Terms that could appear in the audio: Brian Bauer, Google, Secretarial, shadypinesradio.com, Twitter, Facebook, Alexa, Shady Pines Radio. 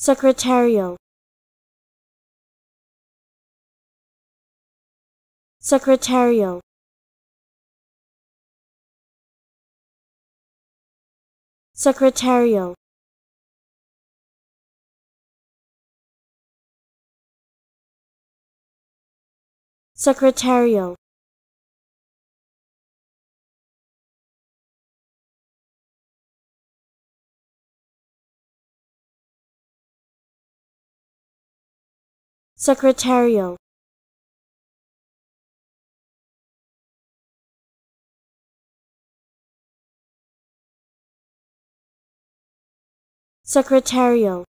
Secretarial. Secretarial. Secretarial. Secretarial. Secretarial. Secretarial.